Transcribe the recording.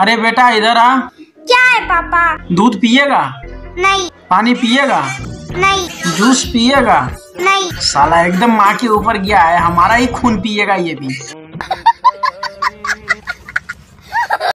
अरे बेटा इधर आ। क्या है पापा? दूध पिएगा? नहीं। पानी पिएगा? नहीं। जूस पिएगा? नहीं। साला एकदम माँ के ऊपर गया है, हमारा ही खून पिएगा ये भी।